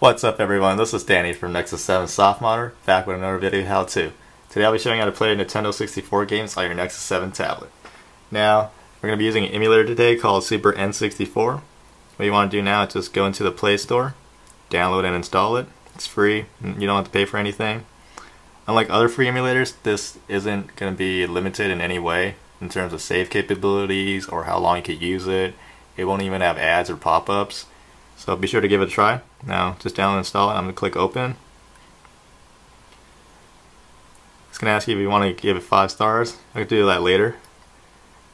What's up everyone, this is Danny from Nexus 7 softModder, back with another video how-to. Today I'll be showing you how to play Nintendo 64 games on your Nexus 7 tablet. Now, we're going to be using an emulator today called Super N64. What you want to do now is just go into the Play Store, download and install it. It's free, you don't have to pay for anything. Unlike other free emulators, this isn't going to be limited in any way in terms of save capabilities or how long you could use it. It won't even have ads or pop-ups. So be sure to give it a try. Now just download and install it. I'm going to click open. It's going to ask you if you want to give it 5 stars. I can do that later.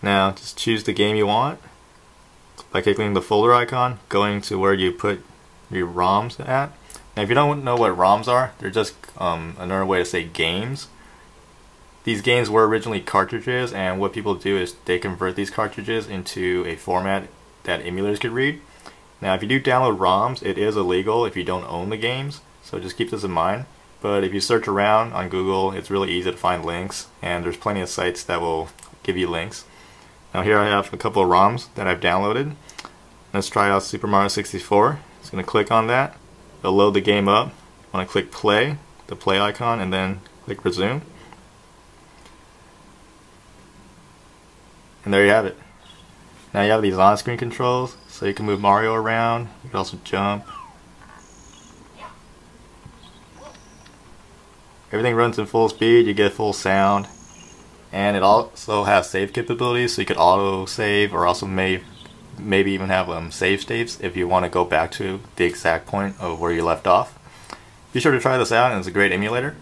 Now just choose the game you want by clicking the folder icon, going to where you put your ROMs at. Now if you don't know what ROMs are, they're just another way to say games. These games were originally cartridges, and what people do is they convert these cartridges into a format that emulators could read. Now if you do download ROMs, it is illegal if you don't own the games, so just keep this in mind. But if you search around on Google, it's really easy to find links, and there's plenty of sites that will give you links. Now here I have a couple of ROMs that I've downloaded. Let's try out Super Mario 64. Just going to click on that. It'll load the game up. I want to click play, the play icon, and then click resume. And there you have it. Now you have these on-screen controls, so you can move Mario around, you can also jump. Everything runs in full speed, you get full sound, and it also has save capabilities, so you could auto-save or also maybe even have save states if you want to go back to the exact point of where you left off. Be sure to try this out, and it's a great emulator.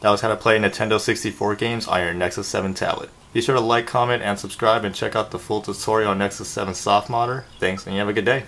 That was how to play Nintendo 64 games on your Nexus 7 tablet. Be sure to like, comment, and subscribe, and check out the full tutorial on Nexus 7 softModder. Thanks, and you have a good day.